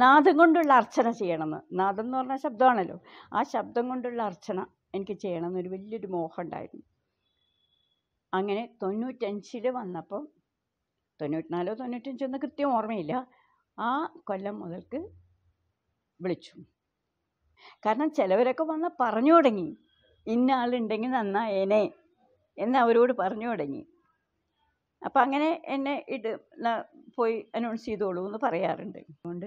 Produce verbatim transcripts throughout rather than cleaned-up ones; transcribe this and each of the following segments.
നാദം കൊണ്ടുള്ള അർച്ചന ചെയ്യണമെന്ന്, നാദം എന്ന് പറഞ്ഞാൽ ശബ്ദമാണല്ലോ, ആ ശബ്ദം കൊണ്ടുള്ള അർച്ചന എനിക്ക് ചെയ്യണമെന്നൊരു വലിയൊരു മോഹം ഉണ്ടായിരുന്നു. അങ്ങനെ തൊണ്ണൂറ്റഞ്ചിൽ വന്നപ്പം, തൊണ്ണൂറ്റിനാലോ തൊണ്ണൂറ്റഞ്ചോ എന്ന് കൃത്യം ഓർമ്മയില്ല, ആ കൊല്ലം മുതൽക്ക് വിളിച്ചു. കാരണം ചിലവരൊക്കെ വന്ന് പറഞ്ഞു തുടങ്ങി, ഇന്ന ആളുണ്ടെങ്കിൽ നന്നായേനെ എന്ന് അവരോട് പറഞ്ഞു തുടങ്ങി. അപ്പം അങ്ങനെ എന്നെ ഇട്ട് പോയി അനൗൺസ് ചെയ്തോളൂ എന്ന് പറയാറുണ്ട്. അതുകൊണ്ട്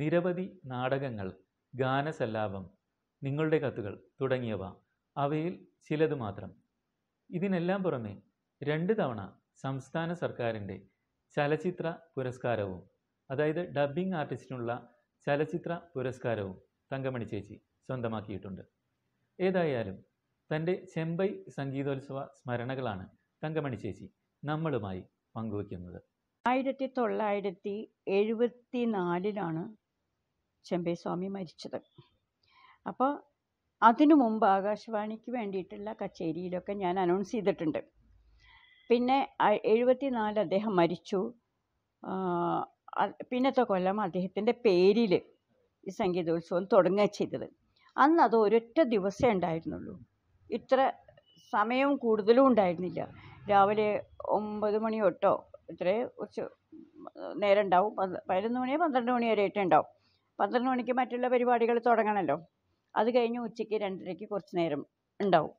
നിരവധി നാടകങ്ങൾ, ഗാനസല്ലാപം, നിങ്ങളുടെ കത്തുകൾ തുടങ്ങിയവ അവയിൽ ചിലത് മാത്രം. ഇതിനെല്ലാം പുറമെ രണ്ട് തവണ സംസ്ഥാന സർക്കാരിൻ്റെ ചലച്ചിത്ര പുരസ്കാരവും, അതായത് ഡബ്ബിംഗ് ആർട്ടിസ്റ്റിനുള്ള ചലച്ചിത്ര പുരസ്കാരവും തങ്കമണി ചേച്ചി സ്വന്തമാക്കിയിട്ടുണ്ട്. ഏതായാലും തൻ്റെ ചെമ്പൈ സംഗീതോത്സവ സ്മരണകളാണ് തങ്കമണി ചേച്ചി നമ്മളുമായി പങ്കുവയ്ക്കുന്നത്. ആയിരത്തി തൊള്ളായിരത്തി എഴുപത്തി നാലിലാണ് ചെമ്പൈ സ്വാമി മരിച്ചത്. അപ്പോൾ അതിനു മുമ്പ് ആകാശവാണിക്ക് വേണ്ടിയിട്ടുള്ള കച്ചേരിയിലൊക്കെ ഞാൻ അനൗൺസ് ചെയ്തിട്ടുണ്ട്. പിന്നെ എഴുപത്തി നാല് അദ്ദേഹം മരിച്ചു. പിന്നത്തെ കൊല്ലം അദ്ദേഹത്തിൻ്റെ പേരിൽ ഈ സംഗീതോത്സവം തുടങ്ങുക ചെയ്തത്. അന്ന് അത് ഒരൊറ്റ ദിവസമേ ഉണ്ടായിരുന്നുള്ളൂ, ഇത്ര സമയവും കൂടുതലും ഉണ്ടായിരുന്നില്ല. രാവിലെ ഒമ്പത് മണി തൊട്ടോ ഇത്രേ കുറച്ച് നേരം ഉണ്ടാവും, പതിനൊന്ന് മണി പന്ത്രണ്ട് മണി വരെയായിട്ട് ഉണ്ടാവും. പന്ത്രണ്ട് മണിക്ക് മറ്റുള്ള പരിപാടികൾ തുടങ്ങണമല്ലോ. അത് കഴിഞ്ഞ് ഉച്ചയ്ക്ക് രണ്ടരയ്ക്ക് കുറച്ച് നേരം ഉണ്ടാവും,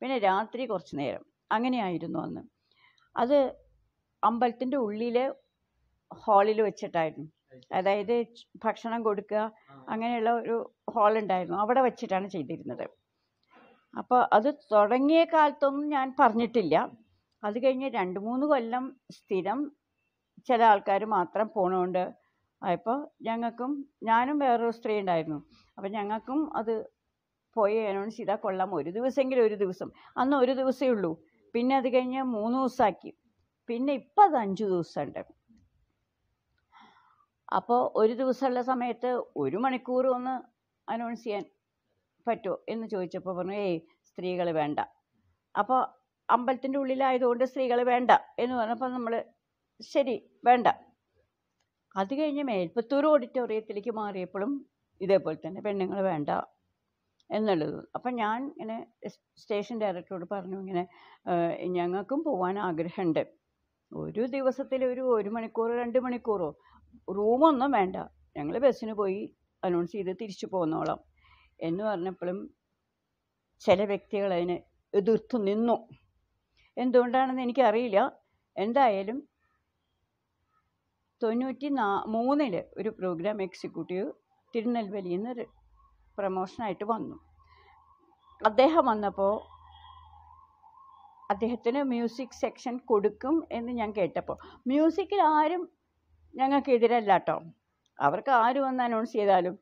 പിന്നെ രാത്രി കുറച്ച് നേരം. അങ്ങനെയായിരുന്നു അന്ന്. അത് അമ്പലത്തിൻ്റെ ഉള്ളിലെ ഹാളിൽ വെച്ചിട്ടായിരുന്നു, അതായത് ഭക്ഷണം കൊടുക്കുക അങ്ങനെയുള്ള ഒരു ഹാളുണ്ടായിരുന്നു, അവിടെ വെച്ചിട്ടാണ് ചെയ്തിരുന്നത്. അപ്പോൾ അത് തുടങ്ങിയ കാലത്തൊന്നും ഞാൻ പറഞ്ഞിട്ടില്ല. അത് കഴിഞ്ഞ് രണ്ട് മൂന്ന് കൊല്ലം സ്ഥിരം ചില ആൾക്കാർ മാത്രം പോണോണ്ട് ആയപ്പോൾ ഞങ്ങൾക്കും, ഞാനും വേറൊരു സ്ത്രീ ഉണ്ടായിരുന്നു, അപ്പം ഞങ്ങൾക്കും അത് പോയി അനൗൺസ് ചെയ്താൽ കൊള്ളാം, ഒരു ദിവസമെങ്കിലും ഒരു ദിവസം. അന്ന് ഒരു ദിവസമേ ഉള്ളൂ, പിന്നെ അത് കഴിഞ്ഞ് മൂന്ന് ദിവസമാക്കി, പിന്നെ ഇപ്പം അത് അഞ്ച് ദിവസമുണ്ട്. അപ്പോൾ ഒരു ദിവസമുള്ള സമയത്ത് ഒരു മണിക്കൂർ ഒന്ന് അനൗൺസ് ചെയ്യാൻ പറ്റുമോ എന്ന് ചോദിച്ചപ്പോൾ പറഞ്ഞു, ഏയ് സ്ത്രീകൾ വേണ്ട. അപ്പോൾ അമ്പലത്തിൻ്റെ ഉള്ളിലായതുകൊണ്ട് സ്ത്രീകൾ വേണ്ട എന്ന് പറഞ്ഞപ്പോൾ നമ്മൾ ശരി വേണ്ട. അത് കഴിഞ്ഞ് മേൽപ്പത്തൂർ ഓഡിറ്റോറിയത്തിലേക്ക് മാറിയപ്പോഴും ഇതേപോലെ തന്നെ പെണ്ണുങ്ങൾ വേണ്ട എന്നുള്ളത്. അപ്പം ഞാൻ ഇങ്ങനെ സ്റ്റേഷൻ ഡയറക്ടറോട് പറഞ്ഞു, ഇങ്ങനെ ഞങ്ങൾക്കും പോകാൻ ആഗ്രഹമുണ്ട്, ഒരു ദിവസത്തിൽ ഒരു ഒരു മണിക്കൂറോ രണ്ട് മണിക്കൂറോ റൂമൊന്നും വേണ്ട, ഞങ്ങൾ ബസ്സിന് പോയി അനൗൺസ് ചെയ്ത് തിരിച്ചു പോന്നോളാം എന്ന് പറഞ്ഞപ്പോഴും ചില വ്യക്തികൾ അതിനെ എതിർത്തു നിന്നു. എന്തുകൊണ്ടാണെന്ന് എനിക്കറിയില്ല. എന്തായാലും തൊണ്ണൂറ്റി നാ മൂന്നില് ഒരു പ്രോഗ്രാം എക്സിക്യൂട്ടീവ് തിരുനെൽവേലിയിൽ നിന്ന് പ്രമോഷനായിട്ട് വന്നു. അദ്ദേഹം വന്നപ്പോൾ അദ്ദേഹത്തിന് മ്യൂസിക് സെക്ഷൻ കൊടുക്കും എന്ന് ഞാൻ കേട്ടപ്പോൾ, മ്യൂസിക്കിൽ ആരും ഞങ്ങൾക്കെതിരല്ല കേട്ടോ, അവർക്ക് ആര് വന്ന് അനൗൺസ് ചെയ്താലും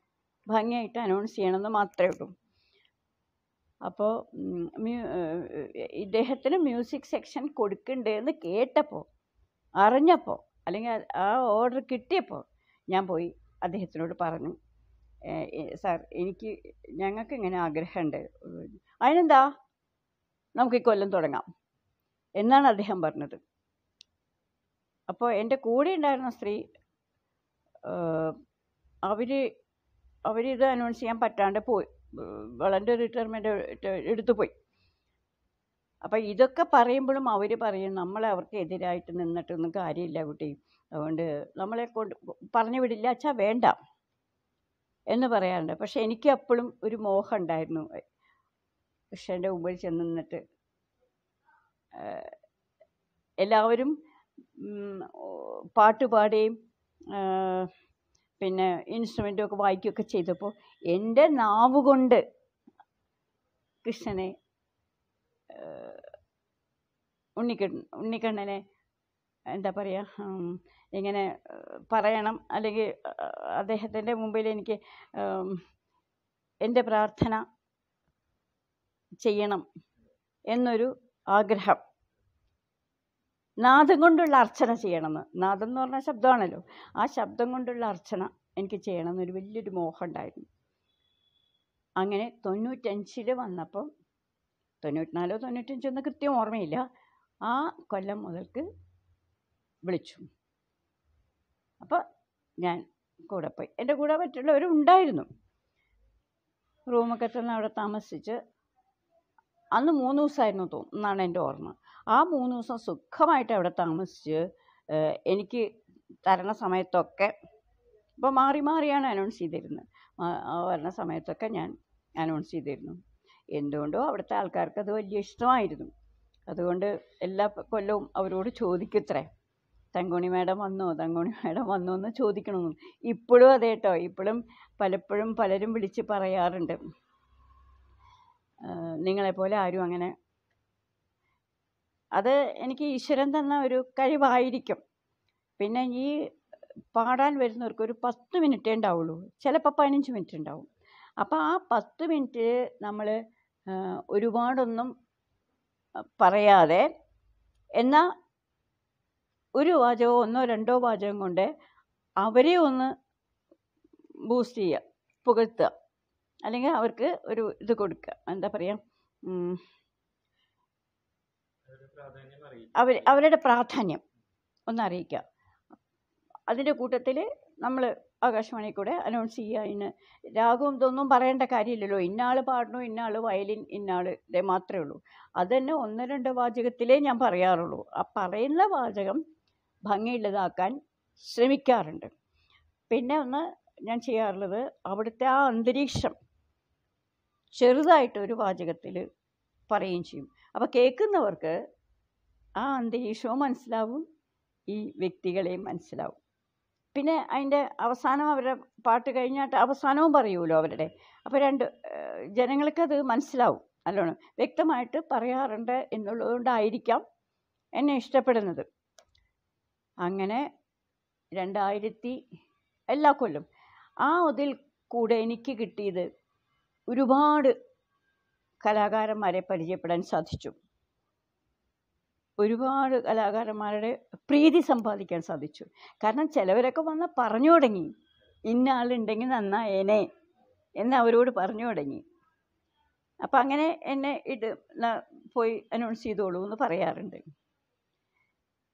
ഭംഗിയായിട്ട് അനൗൺസ് ചെയ്യണമെന്ന് മാത്രമേ ഉള്ളൂ. അപ്പോൾ ഇദ്ദേഹത്തിന് മ്യൂസിക് സെക്ഷൻ കൊടുക്കണ്ടേ എന്ന് കേട്ടപ്പോൾ, അറിഞ്ഞപ്പോൾ, അല്ലെങ്കിൽ ആ ഓർഡർ കിട്ടിയപ്പോൾ ഞാൻ പോയി അദ്ദേഹത്തിനോട് പറഞ്ഞു, സാർ എനിക്ക് ഞങ്ങൾക്ക് ഇങ്ങനെ ആഗ്രഹമുണ്ട്, അതിനെന്താ നമുക്ക് ഈ കൊല്ലം തുടങ്ങാം എന്നാണ് അദ്ദേഹം പറഞ്ഞത്. അപ്പോൾ എൻ്റെ കൂടെ ഉണ്ടായിരുന്ന സ്ത്രീ അവർ അവരിത് അനൗൺസ് ചെയ്യാൻ പറ്റാണ്ട് പോയി, വളണ്ടിയർ റിട്ടയർമെൻ്റ് എടുത്തു പോയി. അപ്പം ഇതൊക്കെ പറയുമ്പോഴും അവർ പറയും, നമ്മളെ അവർക്ക് എതിരായിട്ട് നിന്നിട്ടൊന്നും കാര്യമില്ല കുട്ടി, അതുകൊണ്ട് നമ്മളെ കൊണ്ട് പറഞ്ഞു വിടില്ല അച്ഛാ വേണ്ട എന്ന് പറയാറുണ്ട്. പക്ഷെ എനിക്ക് അപ്പോഴും ഒരു മോഹം ഉണ്ടായിരുന്നു, പക്ഷെ എൻ്റെ മുമ്പിൽ ചെന്ന് നിന്നിട്ട് എല്ലാവരും പാട്ടുപാടുകയും പിന്നെ ഇൻസ്ട്രുമെൻറ്റൊക്കെ വായിക്കുകയൊക്കെ ചെയ്തപ്പോൾ എൻ്റെ നാവുകൊണ്ട് കൃഷ്ണനെ, ഉണ്ണിക്കണ്ണ ഉണ്ണിക്കണ്ണനെ എന്താ പറയുക എങ്ങനെ പറയണം, അല്ലെങ്കിൽ അദ്ദേഹത്തിൻ്റെ മുമ്പിൽ എനിക്ക് എൻ്റെ പ്രാർത്ഥന ചെയ്യണം എന്നൊരു ആഗ്രഹം. നാദം കൊണ്ടുള്ള അർച്ചന ചെയ്യണമെന്ന്, നാദം എന്ന് പറഞ്ഞാൽ ശബ്ദമാണല്ലോ, ആ ശബ്ദം കൊണ്ടുള്ള അർച്ചന എനിക്ക് ചെയ്യണം എന്നൊരു വലിയൊരു മോഹം ഉണ്ടായിരുന്നു. അങ്ങനെ തൊണ്ണൂറ്റഞ്ചിൽ വന്നപ്പം, തൊണ്ണൂറ്റിനാലോ തൊണ്ണൂറ്റഞ്ചോ എന്ന് കൃത്യം ഓർമ്മയില്ല, ആ കൊല്ലം മുതൽക്ക് വിളിച്ചു. അപ്പോൾ ഞാൻ കൂടെ പോയി, എൻ്റെ കൂടെ മറ്റുള്ളവരും ഉണ്ടായിരുന്നു. റൂമൊക്കെ തന്നെ അവിടെ താമസിച്ച്, അന്ന് മൂന്ന് ദിവസമായിരുന്നു തോന്നുന്നാണ് എൻ്റെ ഓർമ്മ. ആ മൂന്ന് ദിവസം സുഖമായിട്ട് അവിടെ താമസിച്ച് എനിക്ക് തരണ സമയത്തൊക്കെ, ഇപ്പോൾ മാറി മാറിയാണ് അനൗൺസ് ചെയ്തിരുന്നത്, വരണ സമയത്തൊക്കെ ഞാൻ അനൗൺസ് ചെയ്തിരുന്നു. എന്തുകൊണ്ടോ അവിടുത്തെ ആൾക്കാർക്ക് അത് വലിയ ഇഷ്ടമായിരുന്നു. അതുകൊണ്ട് എല്ലാ കൊല്ലവും അവരോട് ചോദിക്കത്രേ, തങ്കോണി മാഡം വന്നോ, തങ്കോണി മാഡം വന്നോ എന്ന് ചോദിക്കണമെന്ന്. ഇപ്പോഴും അതേ കേട്ടോ, ഇപ്പോഴും പലപ്പോഴും പലരും വിളിച്ച് പറയാറുണ്ട്, നിങ്ങളെപ്പോലെ ആരും അങ്ങനെ. അത് എനിക്ക് ഈശ്വരൻ തന്ന ഒരു കഴിവായിരിക്കും. പിന്നെ ഈ പാടാൻ വരുന്നവർക്ക് ഒരു പത്ത് മിനിറ്റേ ഉണ്ടാവുള്ളൂ, ചിലപ്പോൾ പതിനഞ്ച് മിനിറ്റ് ഉണ്ടാവും. അപ്പോൾ ആ പത്ത് മിനിറ്റ് നമ്മൾ ഒരുപാടൊന്നും പറയാതെ, എന്നാൽ ഒരു വാചകമോ ഒന്നോ രണ്ടോ വാചകം കൊണ്ട് അവരെ ഒന്ന് ബൂസ്റ്റ് ചെയ്യുക, പുകഴ്ത്തുക, അല്ലെങ്കിൽ അവർക്ക് ഒരു ഇത് കൊടുക്കുക, എന്താ പറയുക, അവർ അവരുടെ പ്രാധാന്യം ഒന്നറിയിക്കുക. അതിൻ്റെ കൂട്ടത്തിൽ നമ്മൾ ആകാശവാണി കൂടെ അനൗൺസ് ചെയ്യുക. ഇന്ന് രാഗവും ഇതൊന്നും പറയേണ്ട കാര്യമില്ലല്ലോ, ഇന്നാൾ പാടണു, ഇന്നാൾ വയലിൻ, ഇന്നാൾ ഇതേ മാത്രമേ ഉള്ളൂ. അത് തന്നെ ഒന്ന് രണ്ട് വാചകത്തിലേ ഞാൻ പറയാറുള്ളൂ. ആ പറയുന്ന വാചകം ഭംഗിയുള്ളതാക്കാൻ ശ്രമിക്കാറുണ്ട്. പിന്നെ ഒന്ന് ഞാൻ ചെയ്യാറുള്ളത്, അവിടുത്തെ ആ അന്തരീക്ഷം ചെറുതായിട്ടൊരു വാചകത്തിൽ പറയുകയും ചെയ്യും. അപ്പോൾ കേൾക്കുന്നവർക്ക് ആ അന്തരീക്ഷവും മനസ്സിലാവും, ഈ വ്യക്തികളെയും മനസ്സിലാവും. പിന്നെ അതിൻ്റെ അവസാനം അവരുടെ പാട്ട് കഴിഞ്ഞിട്ട് അവസാനവും പറയുമല്ലോ അവരുടെ. അപ്പോൾ രണ്ട് ജനങ്ങൾക്കത് മനസ്സിലാവും, നല്ലോണം വ്യക്തമായിട്ട് പറയാറുണ്ട് എന്നുള്ളത് കൊണ്ടായിരിക്കാം എന്നെ ഇഷ്ടപ്പെടുന്നത്. അങ്ങനെ രണ്ടായിരത്തി എല്ലാ കൊല്ലം ആ അതിൽ കൂടെ എനിക്ക് കിട്ടിയത് ഒരുപാട് കലാകാരന്മാരെ പരിചയപ്പെടാൻ സാധിച്ചു, ഒരുപാട് കലാകാരന്മാരുടെ പ്രീതി സമ്പാദിക്കാൻ സാധിച്ചു. കാരണം ചിലവരൊക്കെ വന്ന് പറഞ്ഞു തുടങ്ങി, ഇന്ന ആളുണ്ടെങ്കിൽ നന്നായേനെ എന്ന് അവരോട് പറഞ്ഞു തുടങ്ങി. അപ്പം അങ്ങനെ എന്നെ ഇത് പോയി അനൗൺസ് ചെയ്തോളൂ എന്ന് പറയാറുണ്ട്.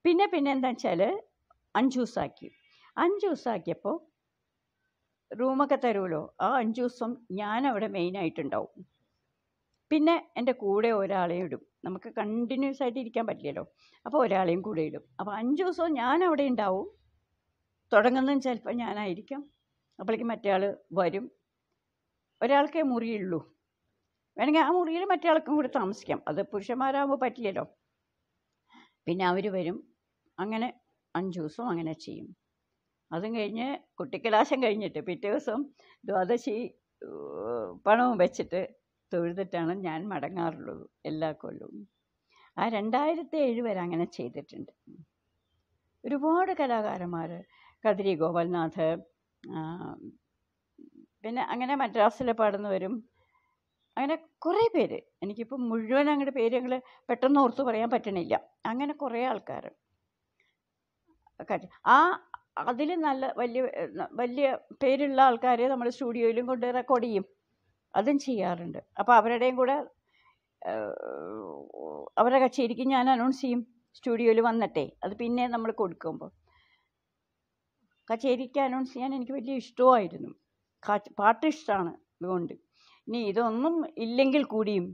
പിന്നെ പിന്നെ എന്താ വെച്ചാൽ അഞ്ച് ദിവസമാക്കി. അഞ്ച് ദിവസമാക്കിയപ്പോൾ റൂമൊക്കെ തരുമല്ലോ, ആ അഞ്ച് ദിവസം ഞാനവിടെ മെയിനായിട്ടുണ്ടാവും. പിന്നെ എൻ്റെ കൂടെ ഒരാളെ ഇടും, നമുക്ക് കണ്ടിന്യൂസ് ആയിട്ട് ഇരിക്കാൻ പറ്റില്ലല്ലോ, അപ്പോൾ ഒരാളെയും കൂടെ ഇടും. അപ്പോൾ അഞ്ച് ദിവസവും ഞാൻ അവിടെ ഉണ്ടാവും. തുടങ്ങുന്നതും ചിലപ്പോൾ ഞാനായിരിക്കും, അപ്പോഴേക്കും മറ്റേ ആൾ വരും. ഒരാൾക്കേ മുറിയുള്ളൂ, വേണമെങ്കിൽ ആ മുറിയിൽ മറ്റേ ആൾക്കും കൂടെ താമസിക്കാം, അത് പുരുഷന്മാരാകുമ്പോൾ പറ്റില്ലല്ലോ. പിന്നെ അവർ വരും. അങ്ങനെ അഞ്ച് ദിവസം അങ്ങനെ ചെയ്യും. അതും കഴിഞ്ഞ് കുട്ടിക്കലാശം കഴിഞ്ഞിട്ട് പിറ്റേ ദിവസം ദ്വാദശി പണവും വെച്ചിട്ട് തൊഴുതിട്ടാണ് ഞാൻ മടങ്ങാറുള്ളത് എല്ലാ കൊല്ലവും. ആ രണ്ടായിരത്തി ഏഴ് വരെ അങ്ങനെ ചെയ്തിട്ടുണ്ട്. ഒരുപാട് കലാകാരന്മാർ, കദ്രി ഗോപാൽനാഥ്, പിന്നെ അങ്ങനെ മദ്രാസിൽ പാടുന്നവരും, അങ്ങനെ കുറേ പേര്. എനിക്കിപ്പോൾ മുഴുവൻ അങ്ങോട്ട് പേര് ഞങ്ങൾ പെട്ടെന്ന് ഓർത്ത് പറയാൻ പറ്റണില്ല. അങ്ങനെ കുറേ ആൾക്കാർ. ആ അതിൽ നല്ല വലിയ വലിയ പേരുള്ള ആൾക്കാരെ നമ്മൾ സ്റ്റുഡിയോയിലും കൊണ്ട് റെക്കോർഡ് ചെയ്യും, അതും ചെയ്യാറുണ്ട്. അപ്പോൾ അവരുടെയും കൂടെ അവരുടെ കച്ചേരിക്ക് ഞാൻ അനൗൺസ് ചെയ്യും സ്റ്റുഡിയോയിൽ വന്നിട്ടേ. അത് പിന്നെ നമ്മൾ കൊടുക്കുമ്പോൾ കച്ചേരിക്ക് അനൗൺസ് ചെയ്യാൻ എനിക്ക് വലിയ ഇഷ്ടമായിരുന്നു, പാട്ട് ഇഷ്ടമാണ്. അതുകൊണ്ട് ഇനി ഇതൊന്നും ഇല്ലെങ്കിൽ കൂടിയും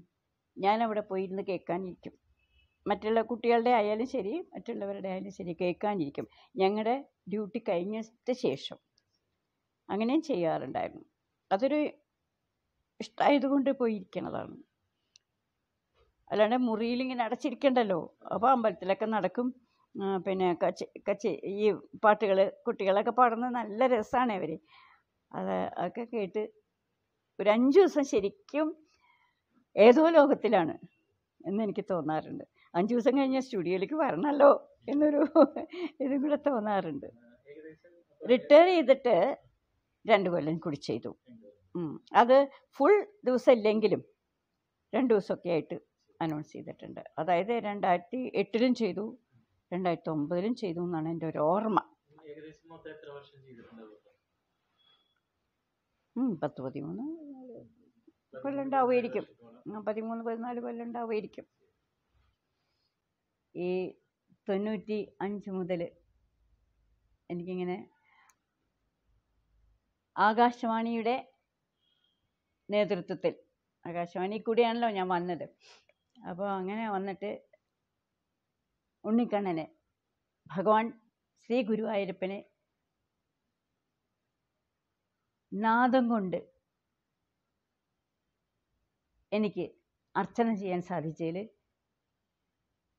ഞാൻ അവിടെ പോയിരുന്ന് കേൾക്കാനിരിക്കും. മറ്റുള്ള കുട്ടികളുടെ ആയാലും ശരി, മറ്റുള്ളവരുടെ ആയാലും ശരി, കേൾക്കാനിരിക്കും ഞങ്ങളുടെ ഡ്യൂട്ടി കഴിഞ്ഞതിന് ശേഷം. അങ്ങനെയും ചെയ്യാറുണ്ടായിരുന്നു. അതൊരു ഇഷ്ടമായതുകൊണ്ട് പോയിരിക്കണതാണ്, അല്ലാണ്ട് മുറിയിൽ ഇങ്ങനെ അടച്ചിരിക്കണ്ടല്ലോ. അപ്പോൾ അമ്പലത്തിലൊക്കെ നടക്കും. പിന്നെ കച്ച കച്ച ഈ പാട്ടുകൾ കുട്ടികളൊക്കെ പാടുന്നത് നല്ല രസമാണ്. അവർ അത് ഒക്കെ കേട്ട് ഒരു അഞ്ച് ദിവസം ശരിക്കും ഏതോ ലോകത്തിലാണ് എന്നെനിക്ക് തോന്നാറുണ്ട്. അഞ്ച് ദിവസം കഴിഞ്ഞാൽ സ്റ്റുഡിയോയിലേക്ക് വരണമല്ലോ എന്നൊരു ഇത് കൂടെ തോന്നാറുണ്ട്. റിട്ടയർ ചെയ്തിട്ട് രണ്ട് കൊല്ലം കൂടി ചെയ്തു. അത് ഫുൾ ദിവസം ഇല്ലെങ്കിലും രണ്ട് ദിവസമൊക്കെ ആയിട്ട് അനൗൺസ് ചെയ്തിട്ടുണ്ട്. അതായത് രണ്ടായിരത്തി എട്ടിലും ചെയ്തു, രണ്ടായിരത്തി ഒമ്പതിലും ചെയ്തു എന്നാണ് എൻ്റെ ഒരു ഓർമ്മ. പത്ത് പതിമൂന്ന് കൊല്ലം ഉണ്ടാവുമായിരിക്കും, പതിമൂന്ന് പതിനാല് കൊല്ലം ഉണ്ടാവുമായിരിക്കും. ഈ തൊണ്ണൂറ്റി അഞ്ച് മുതൽ എനിക്കിങ്ങനെ ആകാശവാണിയുടെ നേതൃത്വത്തിൽ, ആകാശവാണി കൂടിയാണല്ലോ ഞാൻ വന്നത്. അപ്പോൾ അങ്ങനെ വന്നിട്ട് ഉണ്ണിക്കണ്ണനെ, ഭഗവാൻ ശ്രീ ഗുരുവായൂരപ്പനെ നാദം കൊണ്ട് എനിക്ക് അർച്ചന ചെയ്യാൻ സാധിച്ചതിൽ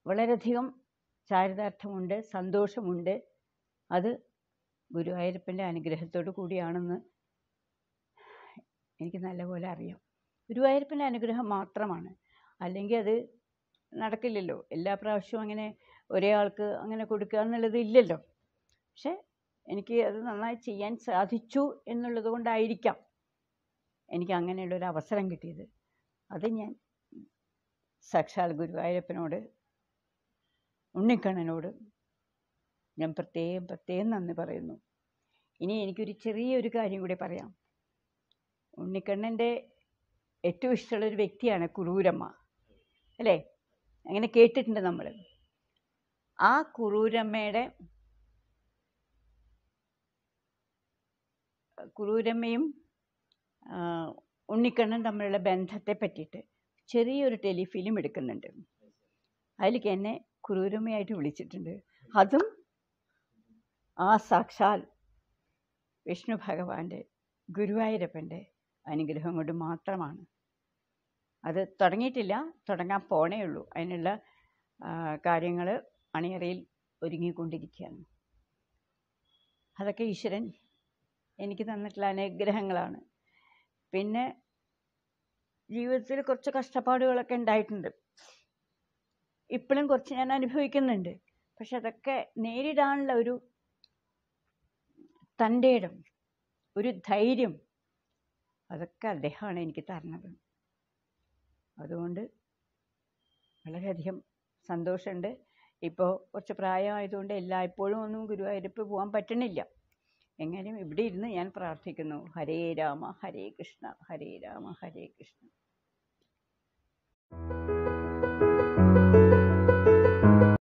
വളരെയധികം ചാരിതാർത്ഥമുണ്ട്, സന്തോഷമുണ്ട്. അത് ഗുരുവായൂരപ്പൻ്റെ അനുഗ്രഹത്തോടു കൂടിയാണെന്ന് എനിക്ക് നല്ലപോലെ അറിയാം. ഗുരുവായൂരപ്പൻ്റെ അനുഗ്രഹം മാത്രമാണ്, അല്ലെങ്കിൽ അത് നടക്കില്ലല്ലോ. എല്ലാ പ്രാവശ്യവും അങ്ങനെ ഒരേ ആൾക്ക് അങ്ങനെ കൊടുക്കുക എന്നുള്ളത് ഇല്ലല്ലോ. പക്ഷെ എനിക്ക് അത് നന്നായി ചെയ്യാൻ സാധിച്ചു എന്നുള്ളത് കൊണ്ടായിരിക്കാം എനിക്ക് അങ്ങനെയുള്ളൊരു അവസരം കിട്ടിയത്. അത് ഞാൻ സാക്ഷാൽ ഗുരുവായൂരപ്പനോട്, ഉണ്ണിക്കണ്ണനോട് ഞാൻ പ്രത്യേകം പ്രത്യേകം നന്ദി പറയുന്നു. ഇനി എനിക്കൊരു ചെറിയൊരു കാര്യം കൂടി പറയാം. ഉണ്ണിക്കണ്ണൻ്റെ ഏറ്റവും ഇഷ്ടമുള്ളൊരു വ്യക്തിയാണ് കുറൂരമ്മ, അല്ലേ? അങ്ങനെ കേട്ടിട്ടുണ്ട് നമ്മൾ. ആ കുറൂരമ്മയുടെ കുറൂരമ്മയും ഉണ്ണിക്കണ്ണൻ തമ്മിലുള്ള ബന്ധത്തെ പറ്റിയിട്ട് ചെറിയൊരു ടെലിഫിലിം എടുക്കുന്നുണ്ട്. അതിലേക്ക് എന്നെ കുറൂരമ്മയായിട്ട് വിളിച്ചിട്ടുണ്ട്. അതും ആ സാക്ഷാൽ വിഷ്ണു ഭഗവാന്റെ, ഗുരുവായൂരപ്പൻ്റെ അനുഗ്രഹം കൊണ്ട് മാത്രമാണ്. അത് തുടങ്ങിയിട്ടില്ല, തുടങ്ങാൻ പോണേ ഉള്ളൂ. അതിനുള്ള കാര്യങ്ങൾ അണിയറയിൽ ഒരുങ്ങിക്കൊണ്ടിരിക്കുകയാണ്. അതൊക്കെ ഈശ്വരൻ എനിക്ക് തന്നിട്ടുള്ള അനുഗ്രഹങ്ങളാണ്. പിന്നെ ജീവിതത്തിൽ കുറച്ച് കഷ്ടപ്പാടുകളൊക്കെ ഉണ്ടായിട്ടുണ്ട്, ഇപ്പോഴും കുറച്ച് ഞാൻ അനുഭവിക്കുന്നുണ്ട്. പക്ഷെ അതൊക്കെ നേരിടാനുള്ള ഒരു തൻ്റെ ഇടം, ഒരു ധൈര്യം, അതൊക്കെ അദ്ദേഹമാണ് എനിക്ക് തരുന്നത്. അതുകൊണ്ട് വളരെയധികം സന്തോഷമുണ്ട്. ഇപ്പോൾ കുറച്ച് പ്രായമായതുകൊണ്ട് എല്ലായ്പ്പോഴും ഒന്നും ഗുരുവായൂരപ്പ് പോകാൻ പറ്റണില്ല. എങ്ങനെയും ഇവിടെ ഇരുന്ന് ഞാൻ പ്രാർത്ഥിക്കുന്നു, ഹരേ രാമ ഹരേ കൃഷ്ണ, ഹരേ രാമ ഹരേ കൃഷ്ണ.